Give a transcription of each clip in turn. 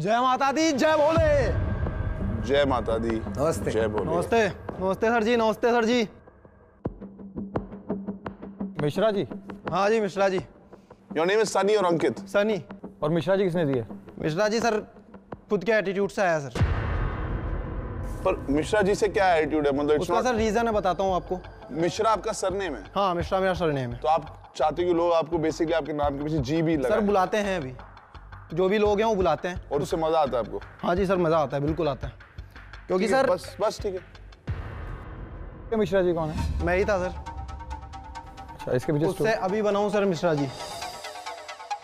जय माता दी, जय बोले। जय माता दी, नमस्ते। जय बोले। नमस्ते नमस्ते सर जी, नमस्ते सर जी। मिश्रा जी। हाँ जी Mishra ji. Your name is Sunny और अंकित। सनी और मिश्रा जी किसने दिए? मिश्रा जी सर खुद के एटीट्यूड से आया सर। पर मिश्रा जी से क्या एटीट्यूड है? मतलब उसका सर रीजन है, बताता हूँ आपको। मिश्रा आपका सरनेम है? हाँ मिश्रा मेरा सरनेम है। तो आप चाहते कि लोग आपको बेसिकली आपके नाम के पीछे जी भी लगाएं? सर बुलाते हैं, अभी जो भी लोग हैं वो बुलाते हैं। और उससे मजा आता है आपको? हाँ जी सर मजा आता है, बिल्कुल आता है। क्योंकि सर बस बस ठीक है। मिश्रा जी कौन है? मैं ही था सर। अच्छा, इसके पीछे उससे अभी बनाऊँ सर मिश्रा जी।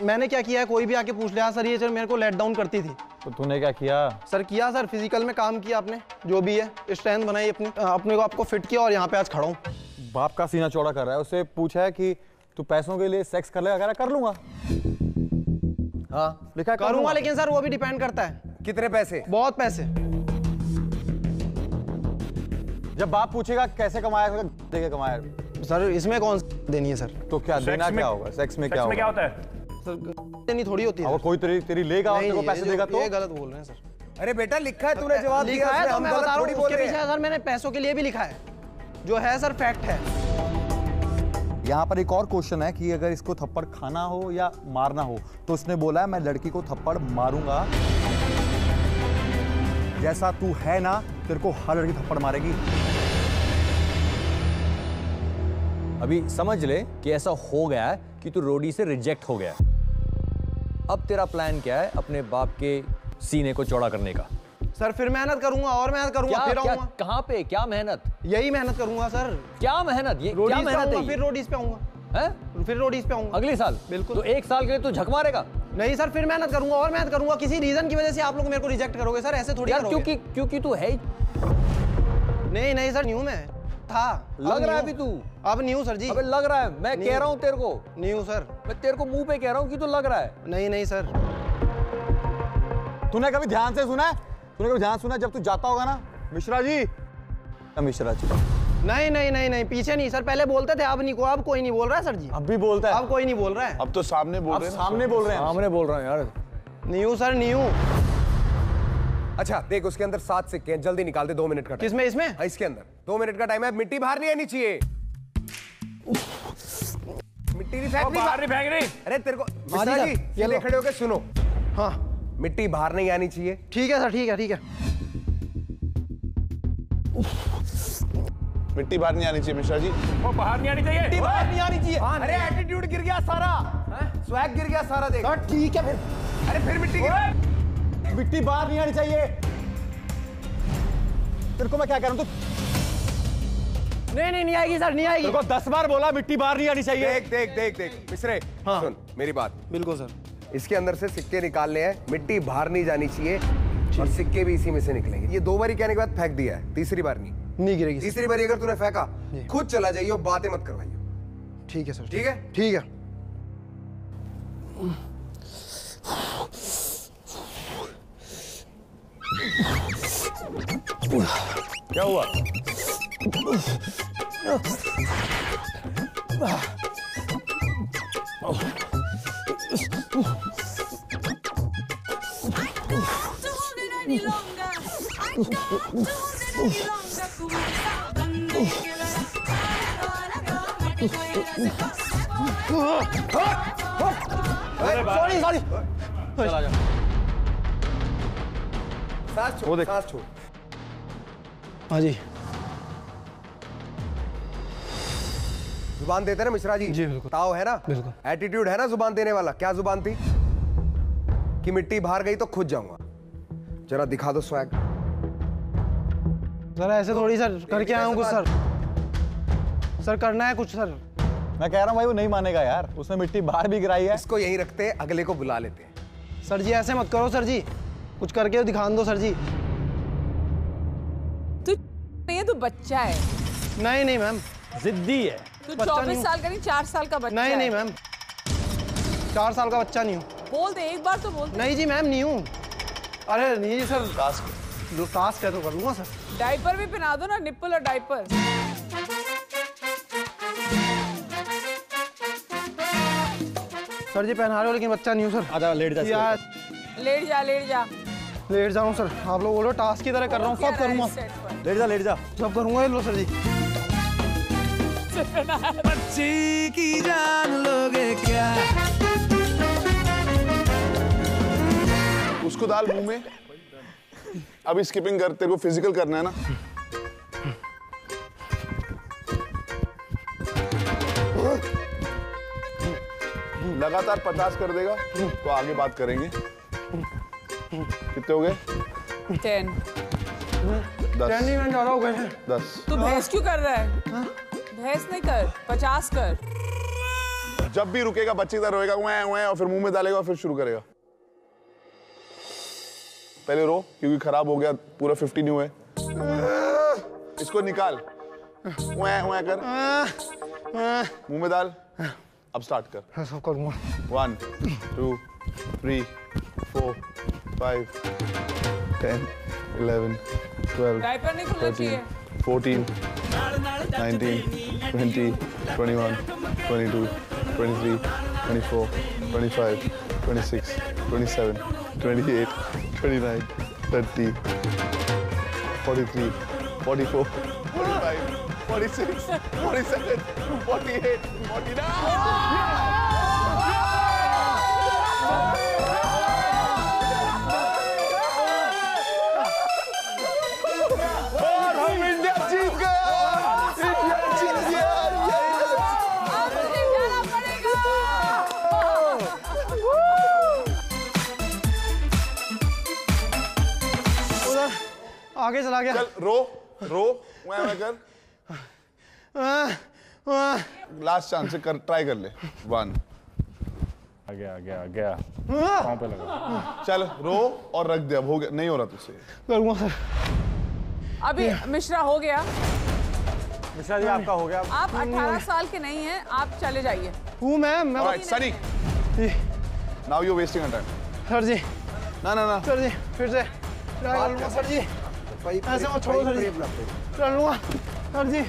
मैंने क्या किया है, कोई भी आके पूछ लिया सर ये सर मेरे को लेट डाउन करती थी। तो तूने क्या किया सर? किया सर, फिजिकल में काम किया आपने, जो भी है स्ट्रेंथ बनाई अपनी, अपने को आपको फिट किया और यहाँ पे आज खड़ा हूँ। बाप का सीना चौड़ा कर रहा है। उससे पूछा है कि तू पैसों के लिए सेक्स कर लेगा? कर लूंगा। हाँ लिखा है करूंगा, लेकिन सर वो भी डिपेंड करता है। कितने पैसे? बहुत पैसे। जब बाप पूछेगा कैसे कमाया, देखे कमाया सर, इसमें कौन देनी है सर? तो क्या देना, क्या होगा सेक्स में? क्या होता है नहीं, थोड़ी होती है। कोई तेरी लेगा और तेरे को पैसे देगा तो? ये गलत बोल रहे हैं सर। अरे बेटा लिखा है, तूने जवाब दिया है, हम गलत थोड़ी बोल रहे हैं सर। मैंने पैसों के लिए भी लिखा है, जो है सर फैक्ट है। यहाँ पर एक और क्वेश्चन है कि अगर इसको थप्पड़ खाना हो या मारना हो, तो उसने बोला है मैं लड़की को थप्पड़ मारूंगा। जैसा तू है ना, तेरे को हर लड़की थप्पड़ मारेगी। अभी समझ ले कि ऐसा हो गया है कि तू रोडी से रिजेक्ट हो गया है। अब तेरा प्लान क्या है? अपने बाप के सीने को चौड़ा करने का। सर फिर मेहनत करूंगा और मेहनत करूंगा, फिर आऊंगा। कहाँ पे क्या मेहनत? यही मेहनत करूंगा सर। क्या मेहनत? ये क्या मेहनत है? फिर रोडीज पे आऊंगा। हैं? फिर रोडीज पे आऊंगा अगले साल। बिल्कुल। तो एक साल के लिए तू झक मारेगा? नहीं सर, फिर मेहनत करूंगा और मेहनत करूंगा। किसी रीजन की वजह से आप लोग मेरे को रिजेक्ट करोगे सर, ऐसे थोड़ी यार। क्योंकि तू है। नहीं नहीं सर, न्यू में था, लग रहा है अभी तू। अब न्यू सर जी। अबे लग रहा है, मैं कह रहा हूँ तेरे को न्यू सर। मैं तेरे को मुंह पे कह रहा हूँ कि तू लग रहा है। नहीं नहीं सर। तूने कभी ध्यान से सुना है? तूने कभी ध्यान सुना जब तू जाता होगा ना मिश्रा जी? मिश्रा जी नहीं नहीं नहीं नहीं, पीछे नहीं सर। पहले बोलते थे, अब नहीं को, अब कोई नहीं बोल रहा है सर जी। अब भी बोलता है? अब कोई नहीं बोल रहा है। अब तो सामने बोल रहे हैं। सामने बोल रहे हैं, सामने बोल रहा है यार। New sir new. अच्छा देख, उसके अंदर 7 सिक्के हैं, जल्दी निकाल दे। 2 मिनट का टाइम। किसमें? इसमें? हाँ, इसके अंदर 2 मिनट का टाइम है। मिट्टी बाहर नहीं आनी चाहिए। मिट्टी नहीं फेंकनी, बाहर नहीं फेंकनी। अरे तेरे को मिश्रा जी, ये खड़े होके सुनो। हाँ मिट्टी बाहर नहीं आनी चाहिए। ठीक है सर, ठीक है ठीक है। मिट्टी बाहर नहीं आनी चाहिए मिश्रा जी, वो बाहर नहीं आनी चाहिए। मिट्टी बाहर नहीं आनी चाहिए। अरे एटीट्यूड गिर गया सारा, स्वैग गिर गया सारा। देख ठीक है फिर। अरे फिर मिट्टी, मिट्टी बाहर नहीं आनी चाहिए। तेरे को मैं क्या कह रहा हूं? तू नहीं नहीं नहीं आएगी सर, नहीं आएगी। तेरे को 10 बार बोला मिट्टी बाहर नहीं आनी चाहिए। देख देख देख देख मिश्रे, हाँ सुन मेरी बात। बिल्कुल सर। इसके अंदर से सिक्के निकालने हैं, मिट्टी बाहर नहीं जानी चाहिए और सिक्के भी इसी में से निकलेंगे। ये 2 बारी कहने के बाद फेंक दिया है, तीसरी बार नहीं गिरेगी। तीसरी बारी अगर तूने फेंका, खुद चला जाइए और बातें मत करवाइए। ठीक है सर, ठीक है ठीक है। क्या हुआ? सॉरी सॉरी, चला जा। सांस छोड़, सांस छोड़। हाँ जी, जुबान देते ना मिश्रा जी? जी बिल्कुल। ताव है ना? बिल्कुल। एटीट्यूड है ना जुबान देने वाला? क्या जुबान थी कि मिट्टी बाहर गई तो खुद जाऊंगा। जरा दिखा दो स्वैग। जरा ऐसे थोड़ी सर करके आया हूँ कुछ सर। सर करना है कुछ सर। मैं कह रहा हूँ भाई वो नहीं मानेगा यार, उसने मिट्टी बाहर भी गिराई है। इसको यहीं रखते, अगले को बुला लेते हैं। सर जी ऐसे मत करो सर जी, कुछ करके दिखा दो सर जी। ये तो बच्चा है। नहीं नहीं मैम, जिद्दी है। तू 24 साल का नहीं, 4 साल का बच्चा। नहीं नहीं मैम, 4 साल का बच्चा नहीं हूँ। बोल दे एक बार तो बोल दे। नहीं जी मैम नहीं हूँ। अरे नहीं जी सर, टास्क है तो कर लूंगा सर। डायपर भी पहना दो ना, निप्पल और डायपर। सर जी पहना रहे हो, लेकिन बच्चा नहीं हूँ सर। आधा लेट जा, लेट जा, लेट जा। लेट जा रहा हूँ सर, आप लोग बोलो टास्क की तरह कर रहा हूँ, सब करूँगा। लेट जा सब करूँगा। लो सर जी, बच्चे की जान लोगे क्या? उसको दाल मुंह में। अभी स्किपिंग कर, तेरे को फिजिकल करना है ना। लगातार 50 कर देगा तो आगे बात करेंगे। कितने हो गए? 10। 10 इवेंट और हो गए 10। तू बहस क्यों कर रहा है? बहस नहीं कर, 50 कर। जब भी रुकेगा बच्चे इधर रोएगा और फिर मुंह में डालेगा और फिर शुरू करेगा। पहले रो क्योंकि खराब हो गया, पूरा 50 नहीं हुआ। इसको निकाल, कर मुंह में डाल। अब स्टार्ट कर, सब करूँगा। 1, 2, 3, 4, 5, 10, 11, 12, 13, 14, 19, 20, 21, 22, 23, 24, 25, 26, 27, 28, 29, 30, 41, 45, 46, 47, 48, 49। और हम इंडिया जीत गए। इंडिया जीत गया। उधर आगे चला गया। चल रो मैं कर। लास्ट चांस से कर, ट्राई कर ले। 1 आ गया पांव पे लगा। चल रो और रख दे। अब हो गया, नहीं हो रहा तुझसे। करूंगा सर। अभी मिश्रा हो गया। मिश्रा जी आपका हो गया। आप 18 साल के नहीं हैं, आप चले जाइए। हूँ मैं right, Sunny. Now you wasting a time. Sir जी ना सर जी फिर से ट्राई कर लूंगा सर जी। ऐसे मत छोड़ो सर जी, कर लूंगा सर जी।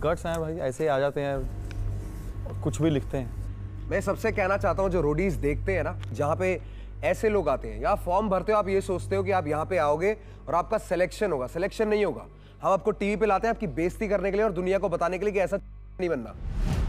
गट्स हैं भाई, ऐसे ही आ जाते हैं, कुछ भी लिखते हैं। मैं सबसे कहना चाहता हूँ, जो रोडीज देखते हैं ना, जहाँ पे ऐसे लोग आते हैं, या फॉर्म भरते हो आप, ये सोचते हो कि आप यहाँ पे आओगे और आपका सिलेक्शन होगा। सिलेक्शन नहीं होगा। हम आपको टीवी पे लाते हैं आपकी बेइज्जती करने के लिए और दुनिया को बताने के लिए कि ऐसा नहीं बनना।